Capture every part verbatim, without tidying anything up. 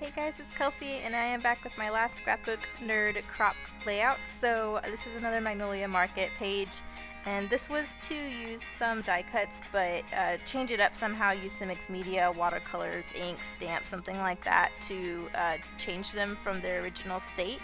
Hey guys, it's Kelsey, and I am back with my last Scrapbook Nerd crop layout. So this is another Magnolia Market page, and this was to use some die cuts, but uh, change it up somehow, use some mixed media, watercolors, ink, stamps, something like that to uh, change them from their original state.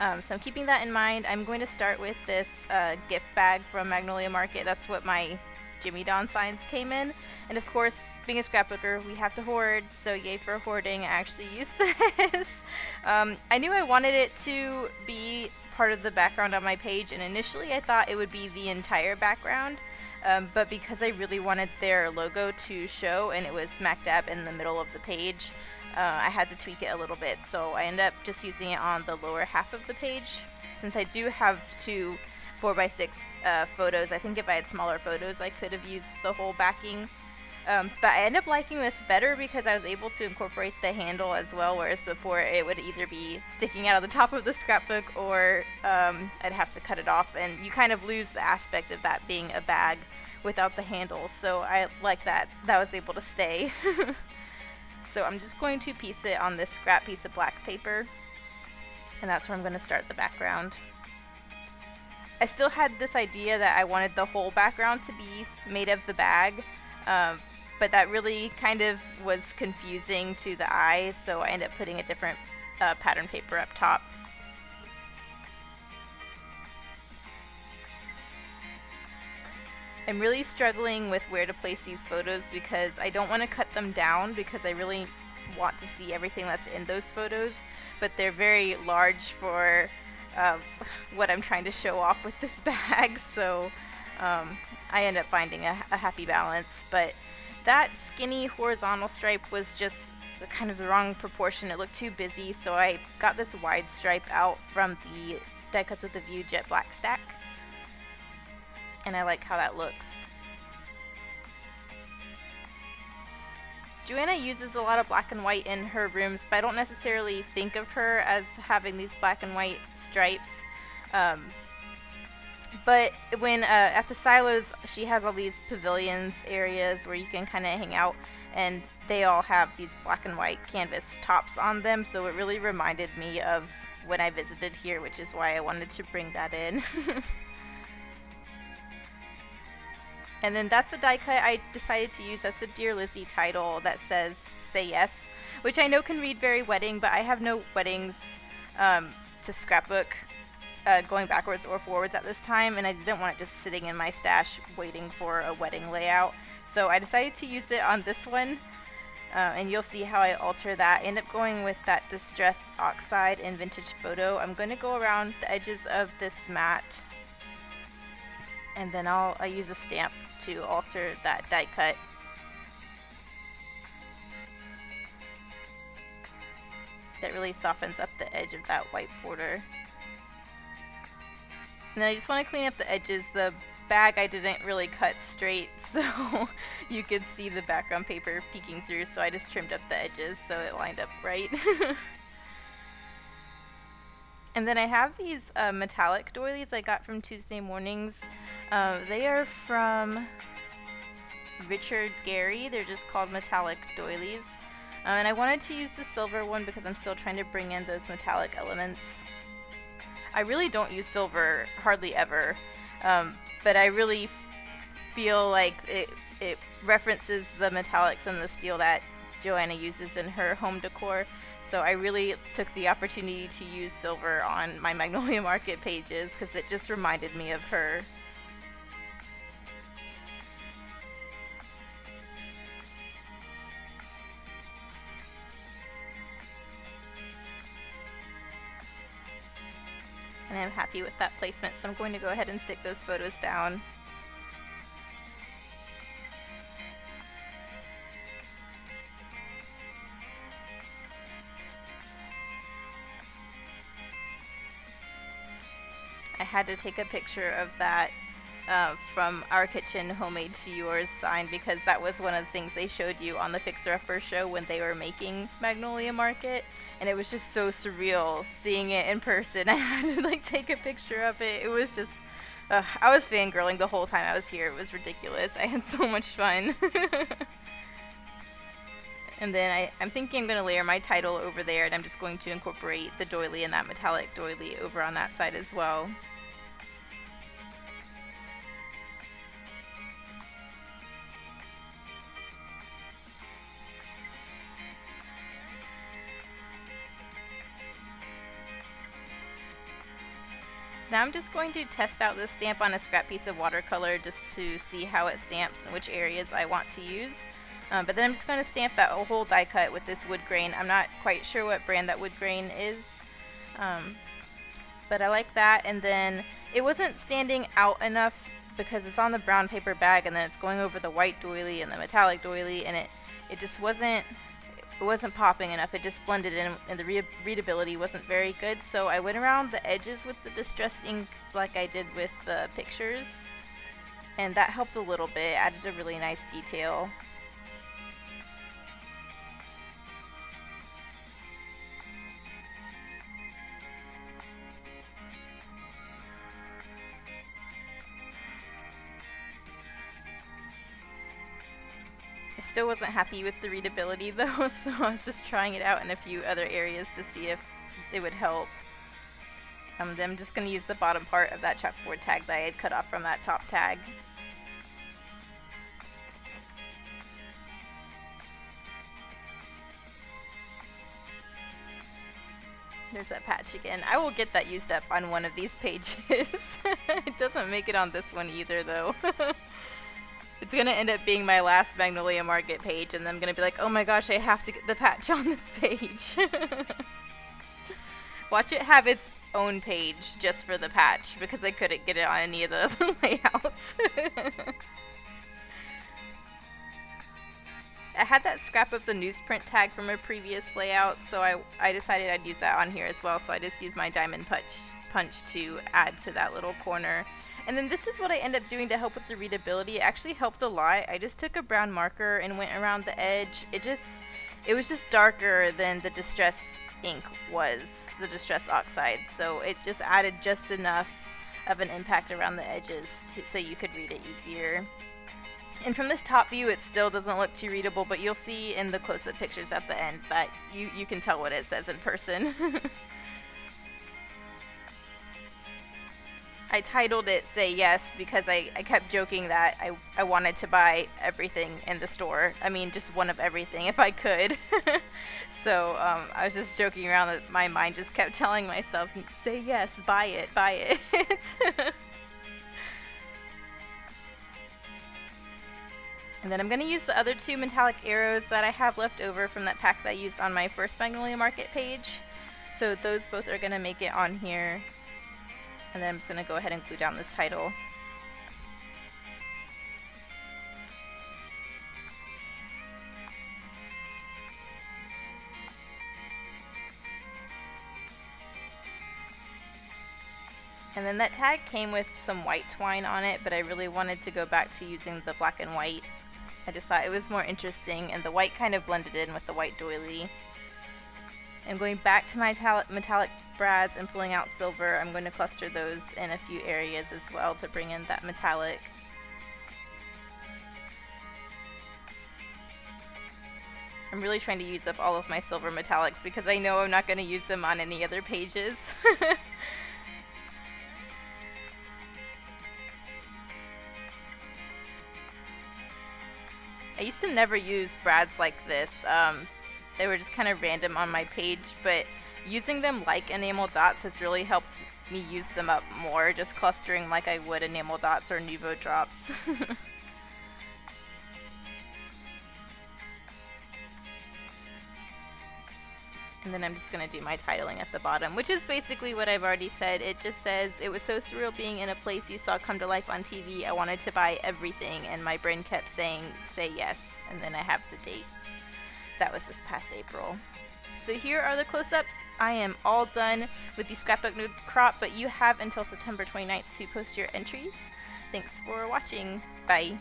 Um, so I'm keeping that in mind. I'm going to start with this uh, gift bag from Magnolia Market. That's what my Jimmy Don signs came in. And of course, being a scrapbooker, we have to hoard, so yay for hoarding. I actually used this. um, I knew I wanted it to be part of the background on my page, and initially I thought it would be the entire background, um, but because I really wanted their logo to show and it was smack dab in the middle of the page, uh, I had to tweak it a little bit, so I ended up just using it on the lower half of the page. Since I do have two four by six uh, photos, I think if I had smaller photos I could have used the whole backing. Um, but I ended up liking this better because I was able to incorporate the handle as well, whereas before it would either be sticking out of the top of the scrapbook or um, I'd have to cut it off, and you kind of lose the aspect of that being a bag without the handle, so I like that that was able to stay. So I'm just going to piece it on this scrap piece of black paper, and that's where I'm going to start the background. I still had this idea that I wanted the whole background to be made of the bag, um, but that really kind of was confusing to the eye, so I ended up putting a different uh, pattern paper up top. I'm really struggling with where to place these photos because I don't want to cut them down because I really want to see everything that's in those photos, but they're very large for uh, what I'm trying to show off with this bag, so Um, I end up finding a, a happy balance, but that skinny horizontal stripe was just the, kind of the wrong proportion. It looked too busy, so I got this wide stripe out from the Die Cuts with a View Jet Black stack, and I like how that looks. Joanna uses a lot of black and white in her rooms, but I don't necessarily think of her as having these black and white stripes. Um, But when uh, at the silos, she has all these pavilions areas where you can kind of hang out, and they all have these black and white canvas tops on them, so it really reminded me of when I visited here, which is why I wanted to bring that in. And then that's the die cut I decided to use. That's a Dear Lizzy title that says "Say Yes," which I know can read very wedding, but I have no weddings um, to scrapbook. Uh, going backwards or forwards at this time, and I didn't want it just sitting in my stash waiting for a wedding layout, so I decided to use it on this one, uh, and you'll see how I alter that. I end up going with that Distress Oxide in Vintage Photo. I'm going to go around the edges of this mat, and then I'll, I'll use a stamp to alter that die cut. That really softens up the edge of that white border. And then I just want to clean up the edges. The bag I didn't really cut straight, so you could see the background paper peeking through, so I just trimmed up the edges so it lined up right. And then I have these uh, metallic doilies I got from Tuesday Mornings. Uh, they are from Richard Garay. They're just called metallic doilies. Uh, and I wanted to use the silver one because I'm still trying to bring in those metallic elements. I really don't use silver hardly ever, um, but I really feel like it, it references the metallics and the steel that Joanna uses in her home decor, so I really took the opportunity to use silver on my Magnolia Market pages because it just reminded me of her. And I'm happy with that placement, so I'm going to go ahead and stick those photos down. I had to take a picture of that uh, from Our Kitchen Homemade to Yours sign because that was one of the things they showed you on the Fixer Upper show when they were making Magnolia Market. And it was just so surreal seeing it in person. I had to like take a picture of it. It was just, uh, I was fangirling the whole time I was here. It was ridiculous. I had so much fun. And then I, I'm thinking I'm going to layer my title over there, and I'm just going to incorporate the doily and that metallic doily over on that side as well. Now I'm just going to test out this stamp on a scrap piece of watercolor just to see how it stamps and which areas I want to use. Um, but then I'm just going to stamp that whole die cut with this wood grain. I'm not quite sure what brand that wood grain is, um, but I like that. And then it wasn't standing out enough because it's on the brown paper bag, and then it's going over the white doily and the metallic doily, and it, it just wasn't it wasn't popping enough. It just blended in, and the re readability wasn't very good. So I went around the edges with the distress ink like I did with the pictures, and that helped a little bit. It added a really nice detail. Still wasn't happy with the readability though, so I was just trying it out in a few other areas to see if it would help. Um, then I'm just going to use the bottom part of that chalkboard tag that I had cut off from that top tag. There's that patch again. I will get that used up on one of these pages. It doesn't make it on this one either though. It's going to end up being my last Magnolia Market page, and then I'm going to be like, oh my gosh, I have to get the patch on this page. Watch it have its own page just for the patch, because I couldn't get it on any of the other layouts. I had that scrap of the newsprint tag from a previous layout, so I, I decided I'd use that on here as well, so I just used my diamond punch, punch to add to that little corner. And then this is what I end up doing to help with the readability. It actually helped a lot. I just took a brown marker and went around the edge. It just, it was just darker than the distress ink was, the distress oxide. So it just added just enough of an impact around the edges to, so you could read it easier. And from this top view, it still doesn't look too readable, but you'll see in the close-up pictures at the end that you, you can tell what it says in person. I titled it Say Yes because I, I kept joking that I, I wanted to buy everything in the store. I mean, just one of everything if I could. So um, I was just joking around that my mind just kept telling myself, say yes, buy it, buy it. And then I'm going to use the other two metallic arrows that I have left over from that pack that I used on my first Magnolia Market page. So those both are going to make it on here. And then I'm just going to go ahead and glue down this title. And then that tag came with some white twine on it, but I really wanted to go back to using the black and white. I just thought it was more interesting, and the white kind of blended in with the white doily. I'm going back to my metallic brads and pulling out silver. I'm going to cluster those in a few areas as well to bring in that metallic. I'm really trying to use up all of my silver metallics because I know I'm not going to use them on any other pages. I used to never use brads like this. Um, They were just kind of random on my page, but using them like enamel dots has really helped me use them up more, just clustering like I would enamel dots or Nouveau drops. And then I'm just going to do my titling at the bottom, which is basically what I've already said. It just says, it was so surreal being in a place you saw come to life on T V. I wanted to buy everything, and my brain kept saying, say yes, and then I have the date. That was this past April. So here are the close-ups. I am all done with the Scrapbook Nerd crop, but you have until September twenty-ninth to post your entries. Thanks for watching. Bye.